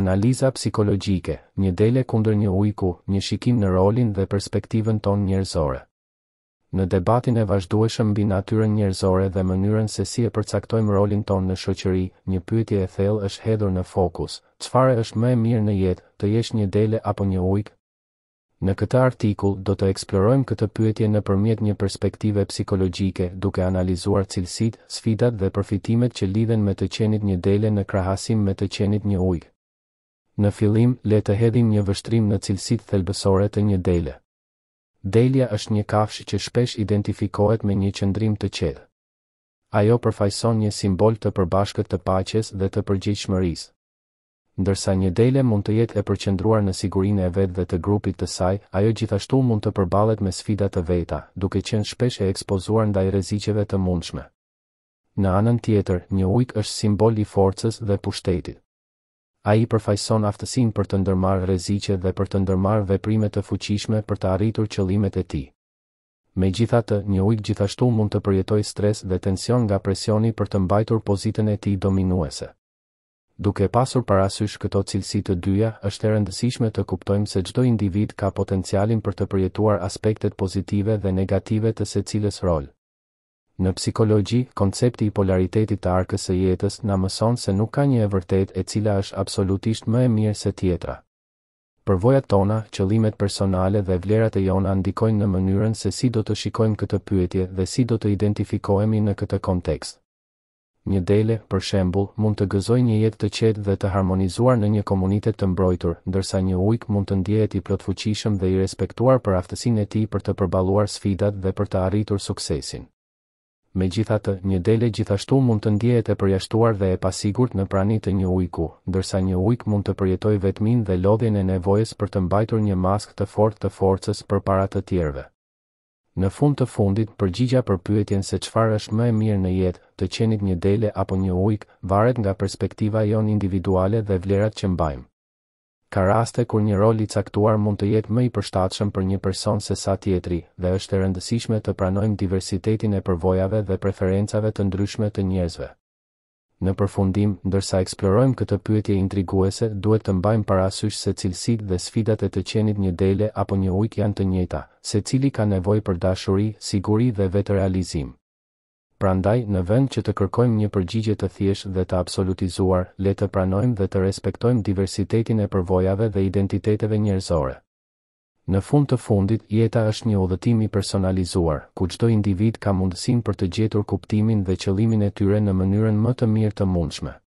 Analiza psikologike, një dele kundër një ujku, një shikim në rolin dhe perspektivën ton njerëzore. Në debatin e vazhdueshëm mbi natyrën njerëzore dhe mënyrën se si e përcaktojmë rolin ton në shoqëri, një pyetje e thellë është hedhur në fokus, çfarë është më e mirë në jetë, të jesh një dele apo një ujk? Në këtë artikull do të eksplorojmë këtë pyetje nëpërmjet një perspektive psikologjike, duke analizuar cilësitë, sfidat dhe përfitimet që lidhen me të qenit një dele në krahasim me të qenit një ujk. Në fillim, le të hedhim një vështrim në cilësitë thelbësore të një dele. Delja është një kafshë që shpesh identifikohet me një qëndrim të qetë. Ajo përfaqëson një simbol të përbashkët të paqes dhe të përgjegjshmërisë. Ndërsa një dele mund të jetë e përqendruar në sigurinë e vet dhe të grupit të saj, ajo gjithashtu mund të përballet me sfida të veta, duke qenë shpesh e ekspozuar ndaj rreziqeve të mundshme. Në anën tjetër, një ujk është simbol i forcës dhe pushtetit. Ai përfaqëson aftësinë për të ndërmarrë rreziqe dhe për të ndërmarrë veprime të fuqishme për të arritur qëllimet e tij. Megjithatë, një ujk gjithashtu mund të përjetojë stres dhe tension nga presioni për të mbajtur pozitën e tij dominuese. Duke pasur parasysh këto cilësi të dyja, është e rëndësishme të kuptojmë se çdo individ ka potencialin për të përjetuar aspektet pozitive dhe negative të secilës rol. Në psikologji, koncepti i polaritetit të arkës së jetës na mëson se nuk ka një e vërtetë e cila është absolutisht më e mirë se tjetra. Përvojat tona, qëllimet personale dhe vlerat e jona ndikojnë në mënyrën se si do të shikojmë këtë pyetje dhe si do të identifikohemi në këtë kontekst. Një dele, për shembull, mund të gëzojë një jetë të qetë dhe të harmonizuar në një komunitet të mbrojtur, ndërsa një ujk mund të ndihet i plotfuqishëm dhe i respektuar për aftësinë e tij për të përballuar sfidat dhe për të arritur suksesin. Megjithatë, një dele gjithashtu mund të ndihet e përjashtuar dhe e pasigurt në praninë të një ujku, ndërsa një ujk mund të përjetojë vetminë dhe lodhjen e nevojës për të mbajtur një maskë të fortë të forcës përpara të tjerëve. Në fund të fundit, përgjigja për pyetjen se çfarë është më e mirë në jetë, të qenit një dele apo një ujk, varet nga perspektiva jonë individuale dhe vlerat që mbajmë. Ka raste kur një rol i caktuar mund të jetë më i përshtatshëm për një person sesa tjetri, dhe është e rëndësishme të pranojmë diversitetin e përvojave dhe preferencave të ndryshme të njerëzve. Në përfundim, ndërsa eksplorojmë këtë pyetje intriguese, duhet të mbajmë parasysh se cilësitë dhe sfidat e të qenit një dele apo një ujk janë të njëjta, secili ka nevojë për dashuri, siguri dhe vetërealizim. Prandaj, në vend që të kërkojmë një përgjigje të thjeshtë dhe të absolutizuar, le të pranojmë dhe të respektojmë diversitetin e përvojave dhe identiteteve njerëzore. Në fund të fundit, jeta është një udhëtim i personalizuar, ku çdo individ ka mundësinë për të gjetur kuptimin dhe qëllimin e tyre në mënyrën më të mirë të mundshme.